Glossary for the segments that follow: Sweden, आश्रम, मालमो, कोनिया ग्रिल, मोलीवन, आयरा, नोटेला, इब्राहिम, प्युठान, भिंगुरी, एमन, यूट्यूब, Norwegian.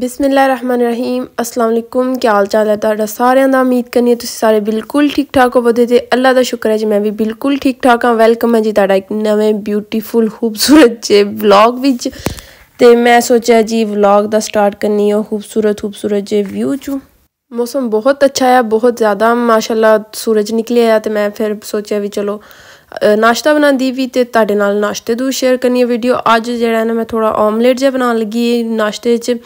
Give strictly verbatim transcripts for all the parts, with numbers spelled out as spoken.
बिस्मिल्लाहिर्रहमानिर्रहीम। अस्सलाम वालेकुम। क्या हाल चाल है तुहाडा सारेयां दा? उम्मीद करनी है तुसीं सारे बिल्कुल ठीक ठाक होवोगे ते अल्लाह दा शुक्र है जी मैं भी बिल्कुल ठीक ठाक हाँ। वेलकम है जी तुहाडा एक नवे ब्यूटीफुल खूबसूरत जे व्लॉग विच। ते मैं सोचा जी व्लॉग दा स्टार्ट करनी है खूबसूरत खूबसूरत जे व्यू चू। मौसम बहुत अच्छा है, बहुत ज़्यादा माशाल्लाह सूरज निकले है। तो मैं फिर सोचा भी चलो नाश्ता बनांदी भी ते तुहाडे नाल नाश्ते दू शेयर करनी है वीडियो। अज जिहड़ा ना मैं थोड़ा ऑमलेट जिहा बनान लगी नाश्ते च।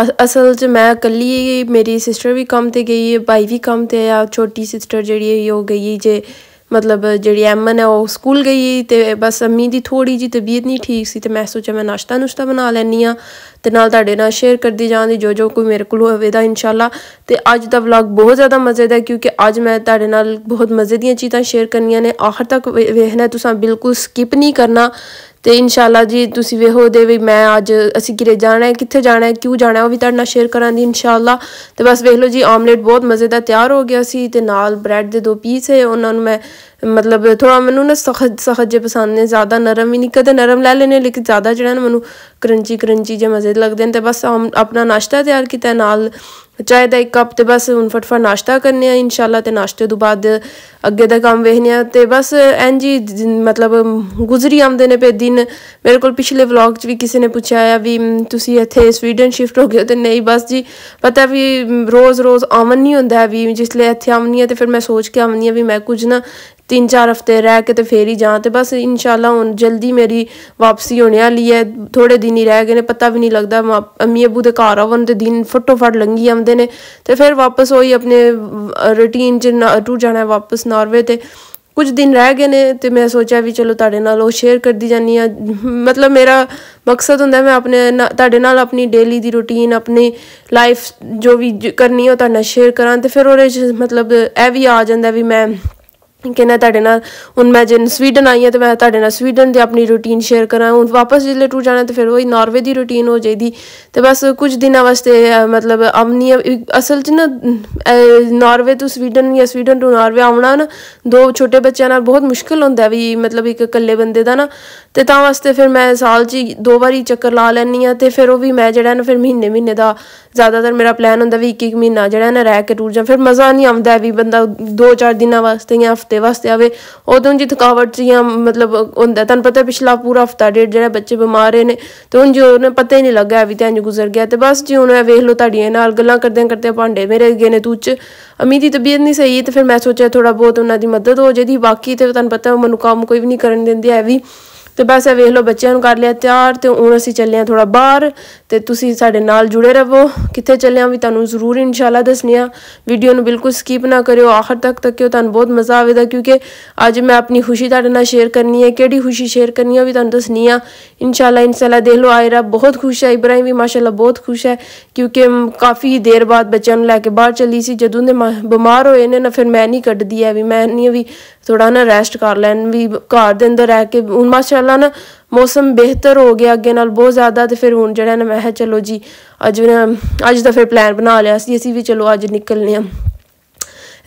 असल च मैं कल्ली, मेरी सिस्टर भी कम ते गई है, भाई भी कम ते है, छोटी सिस्टर जिहड़ी है ओह गई जे मतलब जिहड़ी एमन है ओह स्कूल गई। ते बस अम्मी दी थोड़ी जी तबीयत नहीं ठीक सी ते मैं सोचा मैं नाश्ता नुश्ता बना लैनी आं ते नाल तुहाडे नाल शेयर करदी जांदी जो जो कोई मेरे कोल होवे दा इंशाल्लाह। ते अज दा व्लॉग बहुत ज़्यादा मज़े दा क्योंकि अज मैं तुहाडे नाल बहुत मज़े दियां चीज़ां शेयर करनियां ने। आखिर तक वेखना, तुसां बिल्कुल स्किप नहीं करना। तो इंशाल्लाह जी तुसी वेखो दे भी मैं अज असी किरे जाना है, कित्थे जाना है, क्यों जाना है, वह भी तुहाडे नाल शेयर करांदी इंशाल्लाह। तो बस वेख लो जी ऑमलेट बहुत मज़े दा तैयार हो गया सी ते नाल ब्रैड दे दो पीस है। उन्होंने मैं मतलब थोड़ा मैनूं ना सख्त सख्त जे पसंद ने, ज़्यादा नरम भी नहीं, कदे नरम लै लैने लेकिन ज़्यादा जिहड़ा ना मैनूं क्रंची क्रंची जे मज़े लगदे न। ते बस अपना नाश्ता तैयार कीता नाल चाय दा एक कप। तो बस हूँ फटफट नाश्ता करने हैं इंशाल्लाह। तो नाश्ते तो बाद अगे का काम वेखने हैं। तो बस एन जी मतलब गुजरी आते ने पे दिन। मेरे को पिछले व्लॉग भी किसी ने पूछा है भी तुसी इत्थे स्वीडन शिफ्ट हो गए? तो नहीं बस जी, पता भी रोज़ रोज़ आवन नहीं होंदा है। भी जिसले इत्थे आनी है तो फिर मैं सोच के आनी है भी मैं कुछ ना तीन चार हफ्ते रह के तो फिर ही जां। तो बस इंशाल्लाह हूँ जल्दी मेरी वापसी होने वाली है। थोड़े दिन ही रह गए ने, पता भी नहीं लगता। अम्मी अबू के घर आवन तो दिन फटोफट लंघी आते हैं। तो फिर वापस वही अपने रूटीन च टूर जाना है वापस नॉर्वे। तो कुछ दिन रह गए ने तो मैं सोचा भी चलो तुहाडे नाल ओह शेयर करदी जानी आं। मतलब मेरा मकसद होंदा मैं अपने तुहाडे नाल अपनी डेली दी रूटीन, अपनी लाइफ जो भी करनी ओह तुहाडे नाल शेयर करां। ते फिर ओहदे च मतलब यह भी आ जांदा भी मैं कहना तुहाडे नाल हुण मैं जे स्वीडन आई आं ते मैं तुहाडे नाल स्वीडन दी अपनी रूटीन शेयर करां। हुण वापस जिसले टूर जाना तो फिर वही नॉर्वे दी रूटीन हो जाएगी। तो बस कुछ दिन वास्ते मतलब आनी असल च ना नॉर्वे टू स्वीडन या स्वीडन टू नॉर्वे आना ना दो छोटे बच्चों नाल बहुत मुश्किल होंदा भी मतलब एक कल्ले बंदे दा ना। ते तां वास्ते फिर मैं साल च दो बारी चक्कर ला लैनी आं। ते फिर ओह भी मैं जिहड़ा ना फिर महीने महीने दा ज़्यादातर मेरा प्लान होंदा भी एक एक महीना जिहड़ा ना रह के टूर जां। फिर मज़ा नहीं आंदा भी बंदा दो चार दिन वास्ते या हफ्ते वास्ते आवे उदों जी थकावट या मतलब होंदा। तुहानूं पता पिछला पूरा हफ्ता डेढ़ जिहड़ा बच्चे बमार रहे ने ते हुण जी उन्हें पता ही नहीं लग्गा है भी ते इंज गुजर गया। ते बस जी हुण मैं वेख लो तुहाडे नाल गल्लां करदे करदे भांडे मेरे अगे ने तूं च। अम्मी दी तबीयत नहीं सही है तो फिर मैं सोचेआ थोड़ा बहुत उन्हां दी मदद हो जाएगी। बाकी तो तुहानूं पता मैनूं कम्म कोई भी नहीं करन दिंदे है भी। तो बस वेख लो बच्चों कर लिया तैयार। तो हूँ असी चले आं थोड़ा बाहर। तो तुसी साडे नाल जुड़े रहो, कित्थे चले आं भी तुहानूं जरूर इंशाल्लाह दस्सने आं। वीडियो नूं बिल्कुल स्किप ना करियो, आखिर तक तक्कियो, तुहानूं बहुत मज़ा आवेगा। क्योंकि अज मैं अपनी खुशी तुहाडे नाल शेयर करनी है, किहड़ी खुशी शेयर करनी है ओह भी तुहानूं दस्सनी आं इंशाल्लाह इंशाल्लाह। देख लो आयरा बहुत खुश है, इब्राहिम भी माशाल्लाह बहुत खुश है क्योंकि काफ़ी देर बाद बच्चों नूं लैके बाहर चली सी। जदों दे बमार होए ने ना फिर मैं नहीं कड्ढदी है भी मैं नहीं भी थोड़ा ना रैस्ट कर लैन भी घर दे अंदर रह के। हुण माशाल्लाह ना मौसम बेहतर हो गया अगे नाल बहुत ज़्यादा। तो फिर हुण जिहड़ा ना मैं चलो जी अज अज दा फिर प्लान बना लिया सी असीं भी चलो अज निकलने आं।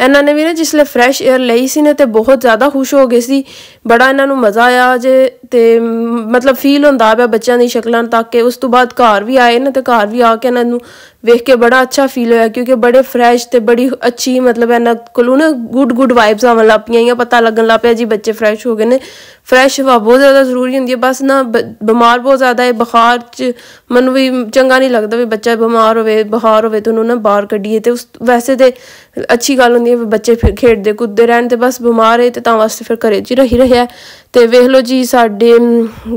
इन्होंने भी ना जिसले फ्रैश एयर लई सी ना तो बहुत ज़्यादा खुश हो गए सी। बड़ा इन्हों मज़ा आया जे ते मतलब फील होंदा पिया बच्चों की शक्लां तक के। उस तो बाद घर भी आए ना तो घर भी आके इन्हों वेख के बड़ा अच्छा फील होया क्योंकि बड़े फ्रैश ते बड़ी अच्छी मतलब इन्हों कोलू ना गुड गुड वाइब्स आवन लग पियां। पता लगन लग पिया जी बच्चे फ्रैश हो गए ने। फ्रैश हवा बहुत ज़्यादा जरूरी होंदी है। बस ना बमार बहुत ज़्यादा है, बुखार च मैनूं भी चंगा नहीं लगता भी बच्चा बमार होवे बुखार होवे तो उन्हों ना बाहर कड्ढिए। तो उस वैसे तो अच्छी गल्ल होंदी है बच्चे खेडते कूदते रहन। तो बस बमार है तो वास्ते फिर घरे च रही रहा है। तो वेख लो जी साढ़े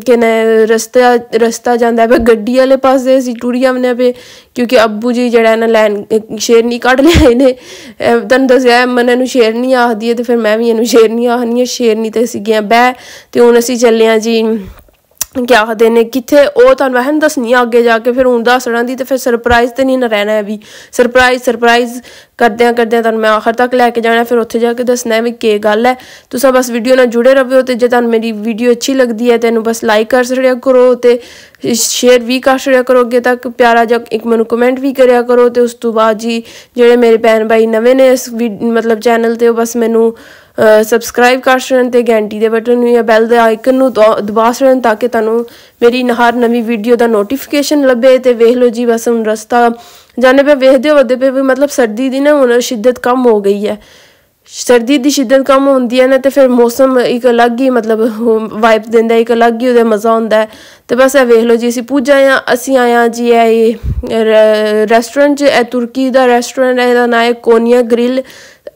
कन्नै रस्ता रस्ता जांदा पे गड्डी आह्ले पासे असीं टुरी आने पे क्योंकि अब्बू जी जिहड़ा ना लैन शेरनी कड्ढ लिआए ने। तुहानूं दस्सेआ मन इहनूं शेरनी आखदी है तो फिर मैं भी इहनूं शेरनी आखनी आं। शेरनी ते असीं गे बै। ते हुण असीं चले आं जी क्या आखदे ने कित्थे ओह तुहानूं वैसे दस्सनी आं अग्गे जाके। फिर हुण दस्सना दी ते फिर सरप्राइज़ ते नहीं ना रहना है भी। सरप्राइज़ सरप्राइज़ करदे करदे तुहानूं मैं आखिर तक लैके जाना। फिर उत्थे जाके दस्सना है भी केह् गल्ल है। तुसीं बस वीडियो नाल जुड़े रहो। ते जे तुहानूं मेरी वीडियो अच्छी लगदी है ते बस लाइक कर छड़ेआ करो ते शेयर भी कर छड़ेआ करो। अगे तक प्यारा जा इक मैनूं कमेंट भी करेआ करो। ते उस तों बाद जी जेहड़े मेरे भैन भाई नवें ने इस मतलब चैनल ते ओह बस मैनूं सबसक्राइब कर सकते हैं, घंटी के बटन या बैल के आइकन दबा सकते ताकि तुहानू मेरी हर नवी वीडियो का नोटिफिकेशन लभे। तो वेख लो जी बस हम रस्ता जाने पे वेखते होते पे भी मतलब सर्दी की ना हुण शिद्दत कम हो गई है, सर्दी की शिद्दत कम होती है ना तो फिर मौसम एक अलग ही मतलब वाइब देता है, एक अलग ही वह मज़ा होता है। तो बस ये वेख लो जी असी पुज आए असी आए जी है ये रेस्टोरेंट ज ए तुर्की का रेस्टोरेंट है, इसका नाम है कोनिया ग्रिल।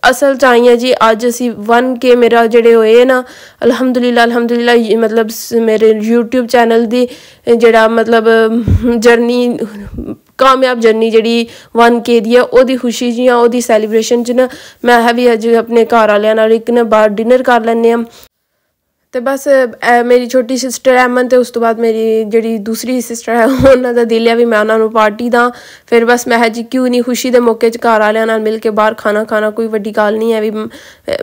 असल च आई है जी अज असी वन के मेरा जोड़े होए ना अलहमदुल्ला अलहमदुल्ला मतलब मेरे यूट्यूब चैनल की जड़ा मतलब जर्नी कामयाब जर्नी जी वन के दी है वो खुशी जी हाँ वो सैलीब्रेशन च ना मैं है भी अज अपने घर वाले एक ना बाहर डिनर कर लें। तो बस मेरी छोटी सिस्टर एमन तो उस तो बाद मेरी जी दूसरी सिस्टर है उन्होंने का दिल है भी मैं उन्होंने पार्टी दा, फिर बस मैं जी क्यों नहीं खुशी के मौके घर वाले नाल मिल के बाहर खाना खाना कोई वड्डी गल नहीं है, भी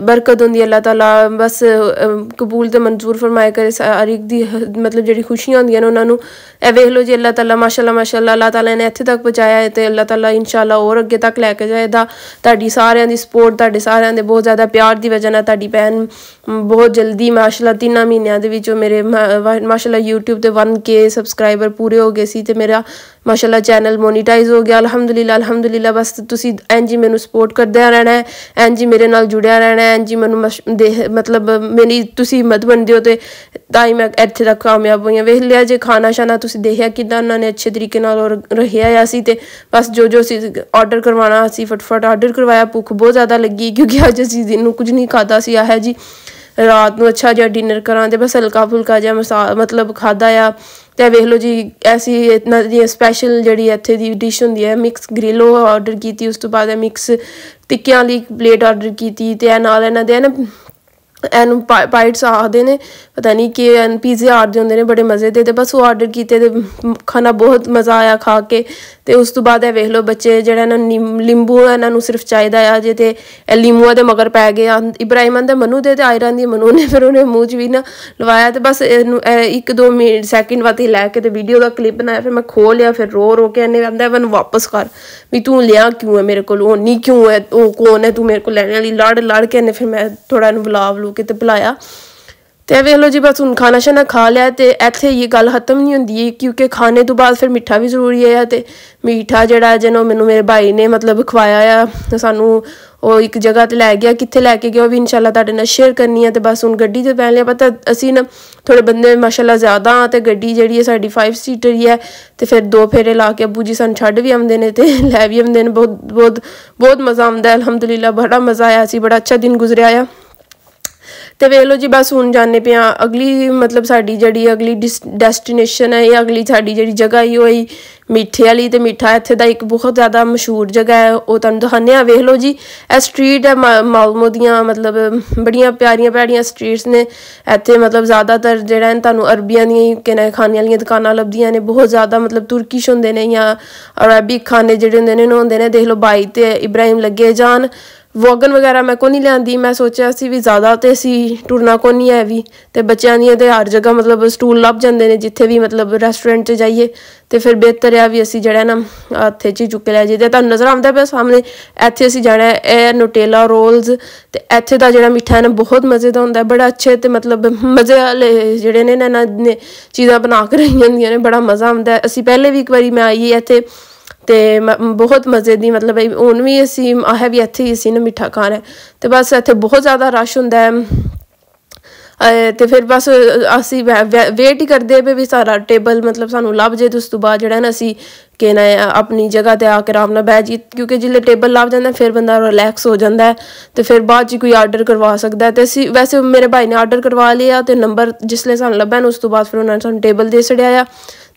बरकत होंदी अल्लाह ताला बस कबूल तो मंजूर फरमाए करे सारी दी मतलब जी खुशियां होंदियां ने उन्होंने। ए वेख लो जी अल्लाह ताला माशाल्लाह माशाल्लाह अल्लाह ताला ने इत्थे तक पहुँचाया है तो अल्लाह ताला इंशाल्लाह होर अगे तक लैके जाएगा। तुहाडी सारियां दी सपोर्ट तुहाडे सारियां दे बहुत ज़्यादा प्यार दी वजह नाल तुहाडी भैन बहुत जल्दी माशाल्लाह तीन महीनों मेरे माशाल्लाह यूट्यूब के वन के सबसक्राइबर पूरे हो गए सी, मेरा माशाल्लाह चैनल मोनीटाइज हो गया अलहमदुलिल्लाह अलहमदुलिल्लाह। बस तुसी एन जी मैनू सपोर्ट करते रहना है, एन जी मेरे नाल जुड़िया रहना है, एन जी मैनू मतलब मेरी तुसी हिम्मत बनते हो तो ही मैं इत्थे तक कामयाब हुई। वेख लिया जे खाना शाना तुसी देखिया कितना उन्होंने अच्छे तरीके रखिया है, असी तो बस जो जो असी ऑर्डर करवाना असी फटाफट ऑर्डर करवाया, भुख बहुत ज़्यादा लगी क्योंकि अज असी दिन कुछ नहीं खादा सी है जी रात को अच्छा जहा डिनर करा तो बस हल्का फुल्का जहा मसा मतलब खादा आ। तो वेख लो जी ऐसी इतना दी स्पैशल जी इत्थे दी डिश होंदी है मिक्स ग्रिल ऑर्डर की, उस तो बाद मिक्स टिक्कियां दी प्लेट ऑर्डर की, इन्हों के ना एन बाइट्स आखते ने पता नहीं कि एन पिज़्ज़े आखते होंगे ने बड़े मज़े के, बस वो आर्डर किए खाना बहुत मज़ा आया खा के। तो उस तो बाद वेख लो बच्चे जोड़ा निम लिंबू इन्हों सिर्फ चाहिदा आ जे तो लिंबूआ के मगर पै गए इब्राहिम आंदा मनु दे आयरन दी मनु ने फिर उन्हें मूँह च भी ना लवाया। तो बस एक दो मिनट सैकेंड बाद लैके वीडियो का क्लिप बनाया, फिर मैं खो लिया, फिर रो रो के इन्हें आंदा मैनू वापस कर भी तू लिया क्यों है मेरे को होनी क्यों है वो कौन है तू मेरे को लैने वाली लड़ लड़ के इन्हें फिर मैं थोड़ा बुला बुलू के बुलाया। तो वेख लो जी बस हूँ खाना शाना खा लिया तो इत्थे ये गल खत्म नहीं होंदी क्योंकि खाने तो बाद फिर मिठा भी जरूरी है। तो मीठा जोड़ा जन मैनू मेरे भाई ने मतलब खवाया आ सानू वो एक जगह तो लै गया, कितने लैके गया भी इंशाल्लाह तुहाडे नाल शेयर करनी है। तो बस हूँ गड्डी ते पै लिया पता असी ना थोड़े बंदे माशाल्लाह ज़्यादा हाँ, तो गड्डी जिहड़ी है साडी फाइव सीटर ही है तो फिर दो फेरे ला के अबू जी सानू छड्ड भी आउंदे ने ते लै भी आउंदे ने, बहुत बहुत बहुत मज़ा आउंदा है अलहमदुलिल्लाह बड़ा मज़ा आया सी, बड़ा अच्छा दिन गुजरिया। तो वेख लो जी बस हूँ जाने पे हाँ अगली मतलब साड़ी जी अगली डिस डेस्टिनेशन है या अगली साड़ी जी जगह ही होई मिठे वाली। तो मिठा इत्थे दा एक बहुत ज़्यादा मशहूर जगह है वो तुहानू दिखाने आ। वेख लो जी ए स्ट्रीट है मालमो दियाँ मतलब बड़िया प्यारियां प्यारियां स्ट्रीट्स ने इत्थे, मतलब ज़्यादातर जिहड़ा तुहानू अरबियां दी केना खाने वाली दुकानां लभदियां ने, बहुत ज़्यादा मतलब तुर्किश होंदे ने या अरबिक खाने जिहड़े होंदे ने होंदे ने। देख लो भाई ते इब्राहिम लगे जान वॉगन वगैरह मैं को नहीं लियांदी, मैं सोचा असी भी ज़्यादा तो असी टुरना को नहीं है भी, तो बच्चों दियां ते हर जगह मतलब स्टूल लभ जांदे ने जिथे भी मतलब रेस्टोरेंट च जाइए। तो फिर बेहतर है भी असी जड़ा ना हत्थ च चुक लै जाइए। तो नज़र आंदा पे सामने इत्थे असी जाना है नोटेला रोल्स, तो इत्थे दा जड़ा मिठा है ना बहुत मज़े दा होंदा है, बड़ा अच्छे ते मतलब मज़े वाले जड़े ने ना चीज़ां बना के रखी होंदियां ने, बड़ा मज़ा आंदा है। असी पहले भी एक बारी मैं आई इत्थे ते बहुत मज़े दी मतलब हूँ भी असी असें भी इत्थे ही असी ना मिठा खाना है। तो बस इत्थे बहुत ज़्यादा रश होंदा है तो फिर बस असी वेट ही करदे पे भी सारा टेबल मतलब सानू लभ जाए, तो उस तो बाद जिहड़ा ना असी के ना अपनी जगह ते आके आराम नाल बैठ जाइए क्योंकि जिल्ले टेबल लभ जांदा फिर बंदा रिलैक्स हो जांदा है। तो फिर बाद च कोई आर्डर करवा सकदा है, तो असी वैसे मेरे भाई ने आर्डर करवा लिया तो नंबर जिसले सानू लभन उस तो बाद फिर उन्होंने सानू टेबल दे छड़िया।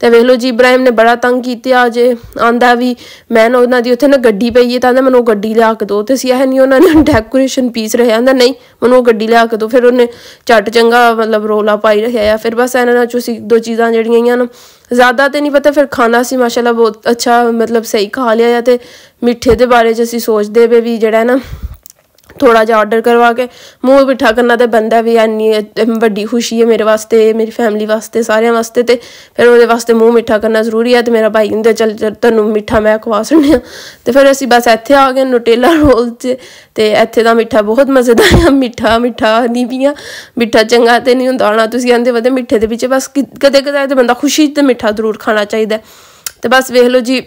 तो वेख लो जी इब्राहिम ने बड़ा तंग किया जे आंदा भी मैं ना उन्होंने उत्थे ना गड्डी पई है तो आंदा मैनू गड्डी लिया के दो, तो असी ऐ नहीं उन्होंने डेकोरेशन पीस रखिया आंदा नहीं मैनू गड्डी लिया के दो, फिर उन्हें झट चंगा मतलब रोला पाई रखिया। फिर बस इन्होंने चो दो चीज़ां जड़ियां ना ज़्यादा तो नहीं पता, फिर खाना असी माशाल्लाह बहुत अच्छा मतलब सही खा लिया। तो मिठे के बारे असी सोचते पे भी जड़ा ना थोड़ा जहा ऑर्डर करवा के मूँह मिठा करना तो बनता भी इन्नी वड्डी खुशी है मेरे वास्ते, मेरी फैमिली वास्ते, सारे वास्ते, तो फिर वो वास्ते मूँह मिठा करना जरूरी है। तो मेरा भाई कहते चल तू मिठा मैं खवा सकने। तो फिर असी बस इतें आ गए नोटेला रोल से। तो इतें का मिठा बहुत मज़ेदार है, मिठा मिठा नहीं पियाँ मिठा चंगा तो नहीं होंगे आना तुम कहते बता मिठे के पिछे बस कदे कदा तो बंदा खुशी तो मिठा जरूर खाना चाहिए। तो बस वेख लो जी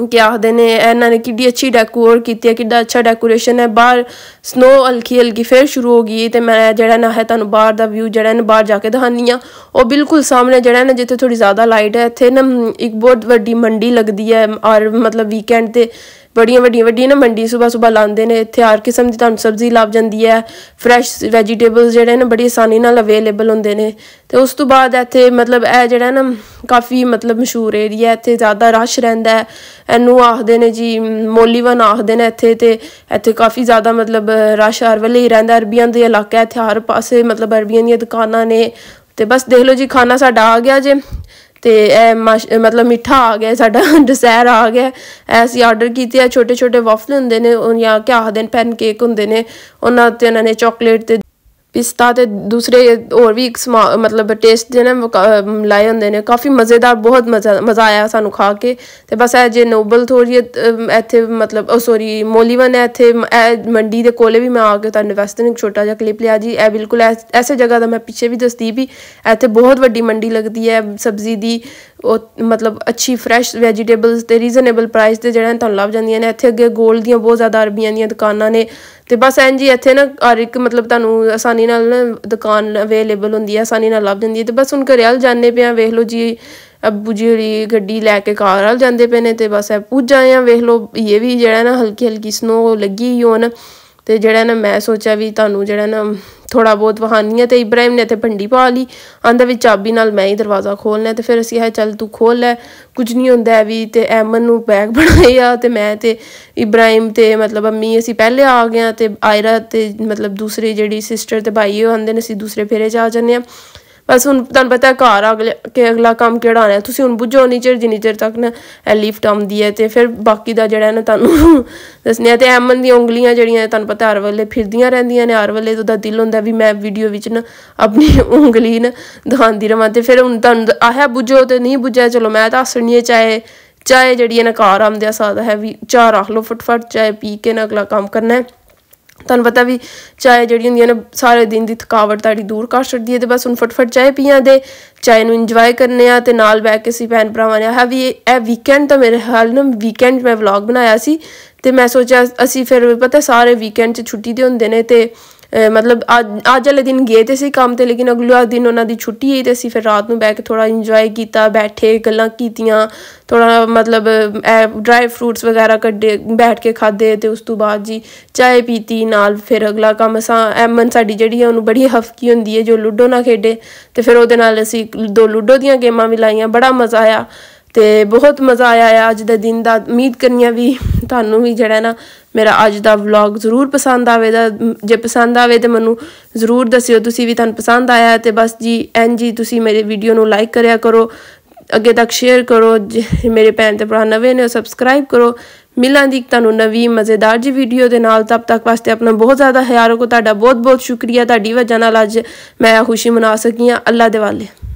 क्या आखते ने इन्हों ने कि अच्छी डेकोर की है, कि अच्छा डेकोरेशन है। बाहर स्नो हल्की हल्की फिर शुरू हो गई। तो मैं जड़ा ना है तुहानूं बाहर का व्यू जड़ा बाहर जाके दिखानी हाँ। और बिल्कुल सामने जड़ा ना जिते थोड़ी ज़्यादा लाइट है, इतने ना एक बहुत वड्डी मंडी लगती है। और मतलब वीकेंड से बड़िया वड्डिया वड्डिया ना मंडी सुबह सुबह लाते हैं। इतने हर किस्म की तुहानूं सब्जी लभ जाती है, फ्रैश वैजीटेबल्स जोड़े ना बड़ी आसानी नाल अवेलेबल होंदे ने। तो उस तो बाद इतने मतलब यह जोड़ा ना काफ़ी मतलब मशहूर एरिया है, इतने ज़्यादा रश रहिंदा है। इनू आखते ने जी मोलीवन आखते हैं इतने। तो इतने काफ़ी ज़्यादा मतलब रश हर वेले ही रहिंदा। अरबियां दा इलाका है, इतने हर पासे मतलब अरबियां दी दुकानां ने। तो बस देख लो जी खाना साडा आ गया जे, तो यह मतलब मिठा आ गया साडा, डिसैर आ गया। ऐसी ऑर्डर की छोटे छोटे वॉफल होंगे ने या क्या आखते हैं पैन केक होंगे ने, उन्होंने उन्होंने चॉकलेट तो पिस्ता तो दूसरे होर भी समा मतलब टेस्ट जो ना लाए होंगे ने। काफ़ी मज़ेदार बहुत मज़ा मज़ा आया सानू खा के। तो बस है जे नोबल थोड़ी इतने मतलब सॉरी मोलीवन है इतने मंडी के कोले भी मैं आके तुहानू वास्ते एक छोटा जहा क्लिप लिया जी। ए बिल्कुल ऐसे जगह का मैं पिछे भी दसती भी इतने बहुत वड्डी मंडी लगती है सब्जी की, मतलब अच्छी फ्रैश वैजीटेबल्स तो रीजनेबल प्राइस से जहाँ तुहानू लभ जांदियां ने। इतने अगे गोल्ड दियां बहुत ज़्यादा अरबियां दियां दुकानां ने। तो बस एन जी इतने ना हर एक मतलब तुहानू आसानी नाल दुकान अवेलेबल होंगी है, आसानी नाल लभ जांदी है। तो बस हुण घरे वाल जाने पे वेख लो जी, अबू जी होरी गड्डी लैके घर वाल जाते पे ने। तो बस ए पुज आए हैं वेख लो, ये भी जड़ा ना हल्की हल्की स्नो लगी हुई होन। तो जड़ा ना मैं सोचा भी तुहानू जड़ा ना थोड़ा बहुत वहानी है। तो इब्राहिम ने इतने भंडी पा ली, आंदा भी चाबी नाल मैं ही दरवाज़ा खोलना। तो फिर असी है चल तू खोल लै कुछ नहीं होंदा है भी। तो एमन नू बैग बनाया, तो मैं तो इब्राहिम तो मतलब अम्मी असी पहले आ गए। तो आयरा तो मतलब दूसरी जी सिस्टर तो भाई आंदे ने, असी दूसरे फेरे च आ जाने। बस हूँ तुहानू पता है घर अगले के अगला कम केड़ा आना है, तुसी हूँ बुझो उन्नी चिर जिन्नी चिर तक ना लिफ्ट आती है। तो फिर बाकी का जड़ा ना तुहानू दसने। तो एमन दी उंगलियां जड़ियां तुहानू पता हर वेले फिरदियां रहिंदियां ने, हर वेले उहदा दिल हुंदा भी मैं वीडियो विच ना अपनी उंगली ना दिखांदी रहां। तो फिर हूँ तुहानू आह बुझो तो नहीं बुझा, चलो मैं तो हस्सनी चाहे चाहे जी ना घर आमदा सादा है भी चाह रख लो फटफट, चाहे पी के ना अगला काम करना है। तुहानू पता भी चाय जी होंगी ना सारे दिन की थकावट ताड़ी दूर कर छड्डदी है। तो बस हुण फटफट चाय पिया दे, चाय नूं इंजॉय करने आ। ते नाल बैठ के असीं भैन भरावां ने है भी ए वीकेंड तो मेरे हाल ना वीकेंड मैं व्लॉग बनाया सी। ते मैं सोचा असीं फिर पता सारे वीकेंड च छुट्टी ते हुंदे ने। ते मतलब अज अज आह्ले दिन गए तो सी काम ते, लेकिन अगला दिन उन्हां दी छुट्टी आई। तो असीं फिर रात नूं बैठ के थोड़ा इंजॉय किया, बैठे गल्लां कीतियां, थोड़ा मतलब ड्राई फ्रूट्स वगैरह कड्डे बैठ के खाधे। तो उस तो बाद जी चाय पीती नाल फिर अगला कम असां। एमन साडी जिहड़ी है उन्होंने बड़ी हफकी होंदी है जो लूडो ना खेडे। तो फिर उहदे नाल असीं दो लूडो दीयां गेमां भी लाइयां, बड़ा मज़ा आया। तो बहुत मज़ा आया अज दे दिन दा। उम्मीद करनी भी तुहानू भी जिहड़ा ना मेरा अज दा व्लॉग जरूर पसंद आएगा। जे पसंद आए तो मैं जरूर दस्यो तुसी भी तुहानू पसंद आया। तो बस जी एन जी तुसी मेरे वीडियो नू लाइक करया करो, अगे तक शेयर करो, मेरे भैन ते भरा नवे ने सबसक्राइब करो। मिलांदी तुहानू नवी मज़ेदार जी वीडियो दे नाल। तब तक वास्ते अपना बहुत ज़्यादा ख्याल रखो। तुहाडा बहुत बहुत शुक्रिया, तुहाडी वजह नाल अज मैं खुशी मना सकी हाँ। अल्लाह दे हवाले।